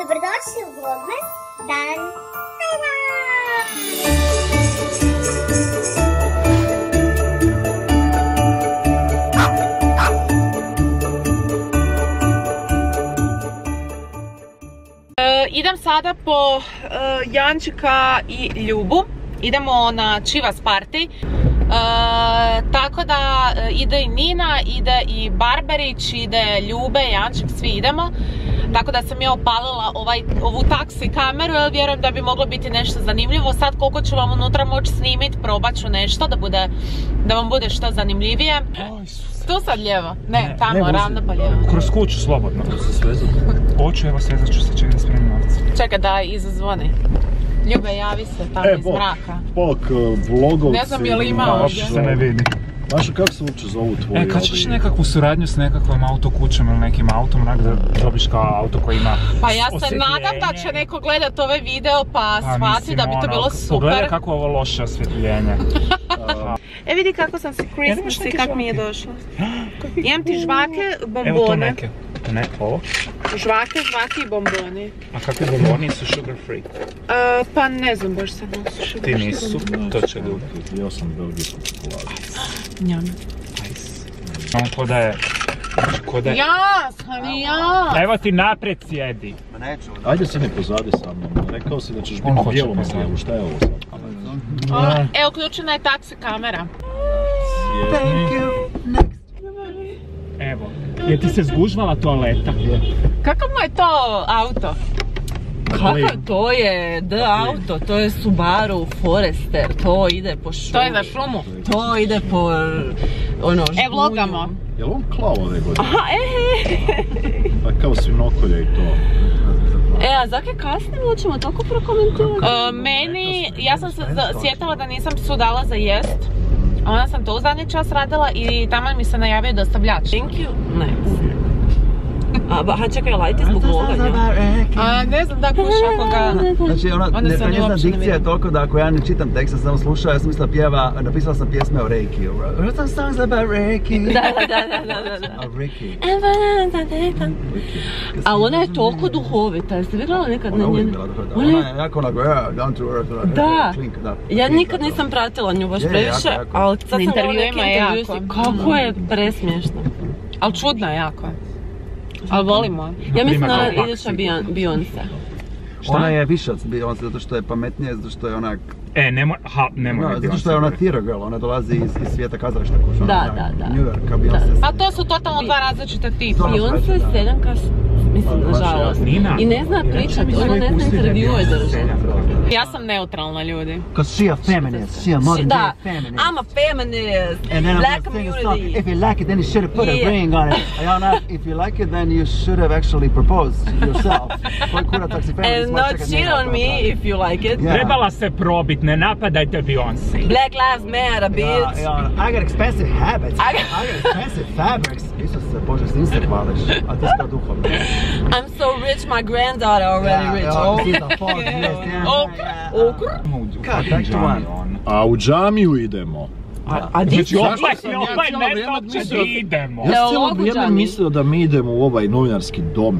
Dobrodošli u Vlogmas dan 7. Idem sada po Jančika i Ljubu. Idemo na Chivas party. Tako da ide i Nina, ide i Barberić, ide Ljube, Janček, svi idemo. Tako da sam ja opalila ovu taksi kameru, jer vjerujem da bi moglo biti nešto zanimljivo. Sad koliko ću vam unutra moći snimit, probat ću nešto da vam bude što zanimljivije. Tu sad lijevo, ne, tamo, ravno pa lijevo. Kroz kuću, slobodno. Oću, evo svezat ću se, čekaj, spremim novce. Čekaj da izazvoni. Ljube, javi se tamo iz mraka. Bok, vlogovci, naš se ne vidi. Maša, kako se uopće zovu tvoji ovdje? E, kad ćeš nekakvu suradnju s nekakvom autokućom ili nekim autom, onak da dobiš kao auto koji ima osjetljenje. Pa ja se nadam da će neko gledat ove video pa shvati da bi to bilo super. Pogledaj kako je ovo loše osvjetljenje. E, vidi kako sam se Christmas i kako mi je došlo. Imam ti žvake, bombone. Evo to neke. Ne, ovo? Žvake, žvake i bomboni. A kakvi bomboni su sugar free? Pa ne znam, boš sad nosu sugar free. Ti nisu, to će dugo. Ja sam belgijsku čokoladu. Njame. Samo ko da je... Ja, sam i ja! Evo ti naprijed sjedi. Ajde se ne pozadi sa mnom, rekao si da ćeš biti bijelom na lijevu, šta je ovo sad? Evo, uključena je taksi kamera. Evo, jer ti se zgužvala toaleta. Kakav mu je to auto? Kakav, to je D auto, to je Subaru Forester, to ide po šumu. To je za šumu? To ide po... E, vlogamo. Je li on klavo nego? Aha, Pa kao svinokolje i to. E, a zake kasnimo, ćemo toliko prokomentirati? Meni, ja sam se sjetila da nisam psu dala za jest. Onda sam to u zadnji čas radila i tamo mi se najavio dostavljač. Thank you. Ne. A čekaj, lajte zbog vloganja. A ne znam da kuš ako ga... Znači, njezna dikcija je toliko da ako ja ne čitam tekst, sam samo slušao, ja sam mislila pjeva, napisala sam pjesme o Reiki. Wrote songs about Reiki. Da. O Reiki. Ali ona je toliko duhovita, jeste vidjela nekad na njenu? Ona je jako onako, down to earth. Da. Ja nikad nisam pratila nju baš previše, ali sad sam gledala neke intervjuje si. Kako je presmiješna. Ali čudna je jako. Ali volimo. Ja mislim da je iduća Beyoncé. Ona je više od Beyoncé, zato što je pametnija, zato što je onak... E, nemoj, zato što je ona theater girl, ona dolazi iz svijeta kazališta kuća. Da. New Yorka, Beyoncé. Pa to su totalno dva različita tipa. Beyoncé je seljanka, mislim, nažalost. I ne zna pričati, ona ne zna intervjuje držati. Ja sam neutralna, ljudi. Because she a feminist, she a modern day feminist. I'm a feminist, black community. If you like it, then you should have put a ring on it. If you like it, then you should have actually proposed yourself. And not cheat on me if you like it. Trebala se probit, ne napadajte Beyoncé. Black lives matter, bitch. I got expensive habits, I got expensive fabrics. Isuse, Bože, s njim se hvališ, a to sta duhovno. I'm so rich, my granddaughter already rich. A u džamiju idemo. A di ću? Ovaj ne znam če di idemo. Ja sam cijelo vrijeme mislio da mi idemo u ovaj novinarski dom.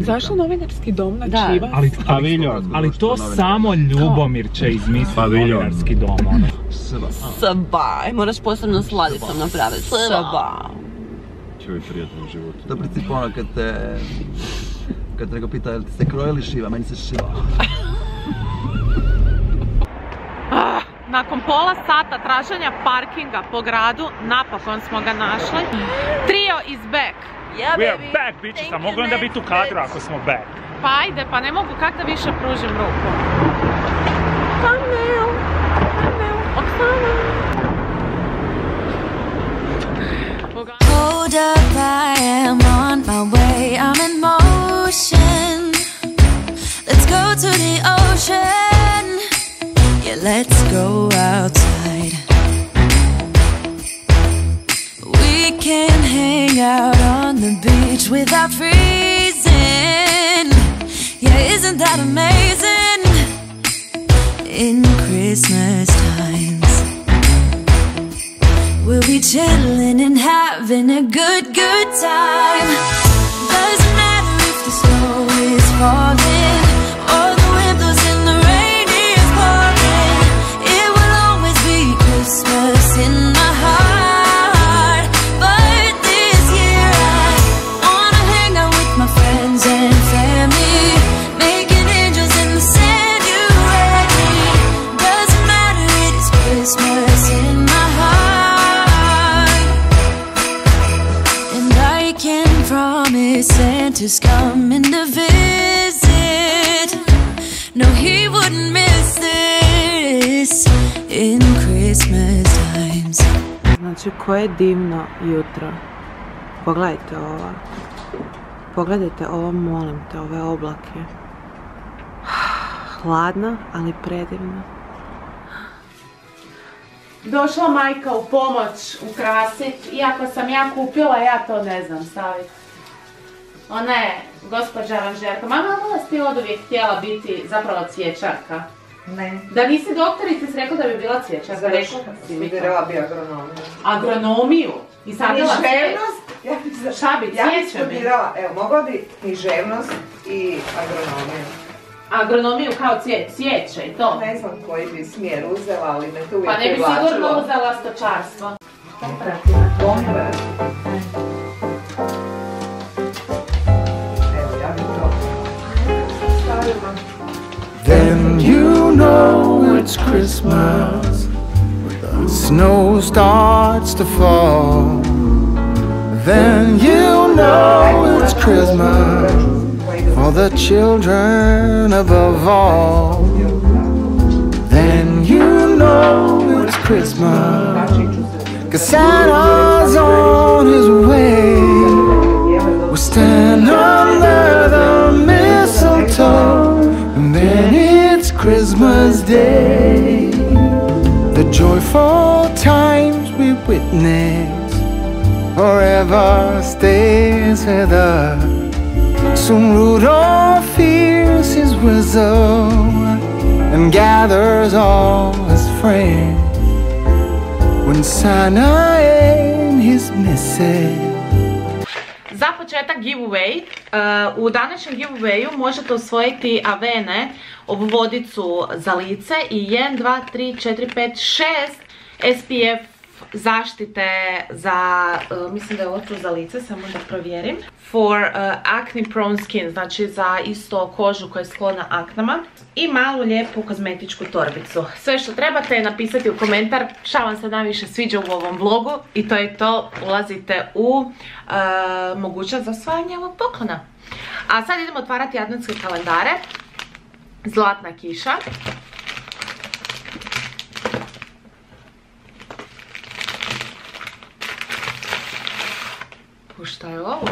Zašto novinarski dom na Chivas? Ali to samo Ljubomir će izmisliti novinarski dom. Sabaj, moraš posebno sladicom napraviti. Sabaj. Čeo je prijatno u životu. To je princip ono kad te... Kad te ga pita, jel ti se kroje ili šiva? Meni se šiva. Nakon pola sata traženja parkinga po gradu, napokon smo ga našli. Trio is back. We are back, bitches, a mogu onda biti u kadru ako smo back. Pa ajde, pa ne mogu kak da više pružim ruku. Kamel, Oksana. Hold up, I am on my way, I'm in motion. Let's go to the ocean. Let's go outside. We can hang out on the beach without freezing. Yeah, isn't that amazing? In Christmas times, we'll be chilling and having a good time. Doesn't matter if the snow was coming to visit. No, he wouldn't miss this in Christmas times. Znači, koje divno jutro. Pogledajte ovo. Pogledajte ovo, molim te, ove oblake. Hladno, ali predivno. Došla majka u pomoć ukrasiti, iako sam ja kupila, ja to ne znam staviti. Ona je gospođa aranžerka. Mama, ali si ti od uvijek htjela biti zapravo cvjećarka? Ne. Da nisi doktorica, si rekla da bi bila cvjećarka? Rekla si mi. Studirala bi agronomiju. Agronomiju? I književnost? Šta bi, cvjeća mi? Ja bi studirala, evo, mogla bi književnost i agronomiju. Agronomiju kao cvijeće i to? Ne znam koji bi smjer uzela, ali me tu uvijek privlačilo. Pa ne bi sigurno uzela stočarstvo. Popratim. Popratim. Then you know it's Christmas when the snow starts to fall. Then you know it's Christmas for the children above all. Then you know it's Christmas 'cause Santa's on his way. We'll stand under the mistletoe. Then it's Christmas Day. The joyful times we witness forever stays with us. Soon Rudolph hears his whistle and gathers all his friends. When Santa and his missus. Za početak giveaway, u današnjem giveawayu možete osvojiti Avene, ovu vodicu za lice i 1, 2, 3, 4, 5, 6 SPF zaštite za, mislim da je ovo tu za lice, samo da provjerim. For acne prone skin, znači za isto kožu koja je sklona aknama. I malu lijepu kozmetičku torbicu. Sve što trebate je napisati u komentar šta vam se najviše sviđa u ovom vlogu. I to je to, ulazite u mogućnost za osvajanje ovog poklona. A sad idemo otvarati adventske kalendare. Zlatna kiša. Šta je ovo?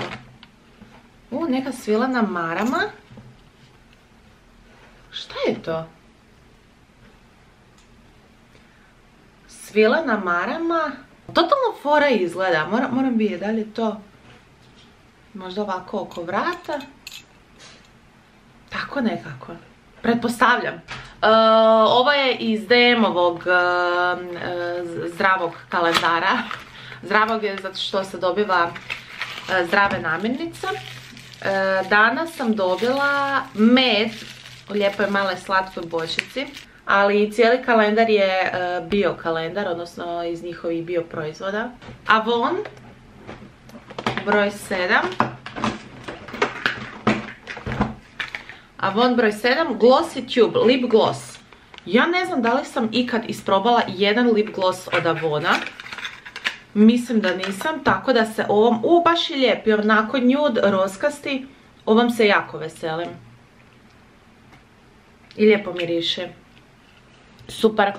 Neka svilana marama. Šta je to? Svilana marama. Totalno fora izgleda. Moram vidjeti da li je to možda ovako oko vrata. Tako nekako. Pretpostavljam. Ovo je iz DM-ovog zdravog kalendara. Zdravog je zato što se dobiva zdrave namirnice. Danas sam dobila med u lijepoj male slatkoj bočici, ali cijeli kalendar je bio kalendar, odnosno iz njihovih bio proizvoda. Avon, broj 7. Avon broj 7, Glossy Tube, lip gloss. Ja ne znam da li sam ikad isprobala jedan lip gloss od Avona. Mislim da nisam, tako da se ovom, baš je lijep, jer onako nude, roskasti, ovom se jako veselim. I lijepo miriše. Super.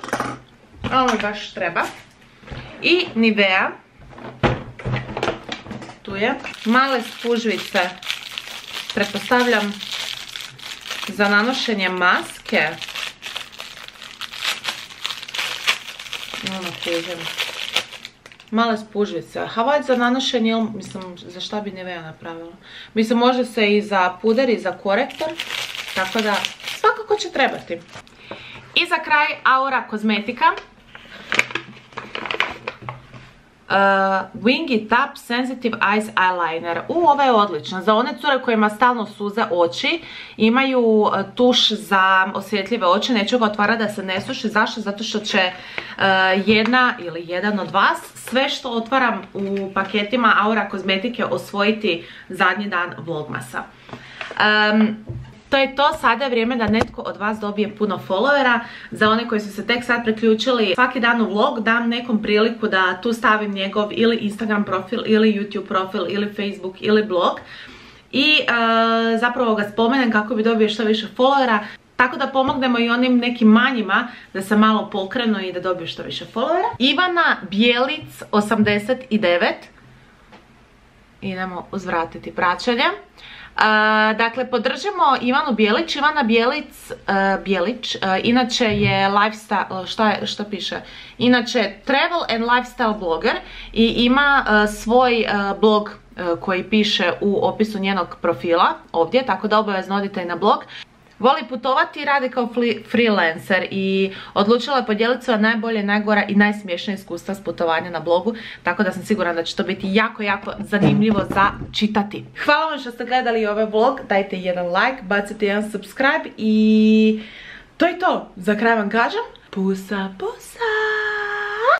Ovo baš treba. I Nivea. Tu je. Male spužvice. Pretpostavljam za nanošenje maske. Ono kužem. Male spužvice. Havaj za nanošenje, mislim, za šta bi Nivea napravila. Mislim, može se i za puder i za korektor. Tako da, svakako će trebati. I za kraj, Aura Kozmetika. Wingy Tap Sensitive Eyes Eyeliner. Ovo je odlično. Za one cure kojima stalno suze oči, imaju tuš za osvjetljive oči. Neću ga otvarati da se ne suši. Zašto? Zato što će jedna ili jedan od vas sve što otvaram u paketima Aura Kozmetike osvojiti zadnji dan vlogmasa. To je to, sada je vrijeme da netko od vas dobije puno followera. Za one koji su se tek sad priključili, svaki dan u vlog dam nekom priliku da tu stavim njegov ili Instagram profil, ili YouTube profil, ili Facebook, ili blog. i zapravo ga spomenem kako bi dobio što više followera, tako da pomognemo i onim nekim manjima da se malo pokrenu i da dobiju što više followera. Ivana Bjelić 89. Idemo uzvratiti praćenje. Dakle, podržimo Ivanu Bjelić. Ivana Bjelić inače je lifestyle, šta piše? Inače travel and lifestyle blogger i ima svoj blog koji piše u opisu njenog profila ovdje, tako da obavezno odite i na blog. Voli putovati i radi kao freelancer i odlučila je podijeliti svoje najbolje, najgora i najsmiješnija iskustva s putovanja na blogu, tako da sam sigurna da će to biti jako, jako zanimljivo za čitati. Hvala vam što ste gledali ovaj vlog, dajte jedan like, bacite jedan subscribe i to je to. Za kraj vam kažem, pusa, pusa!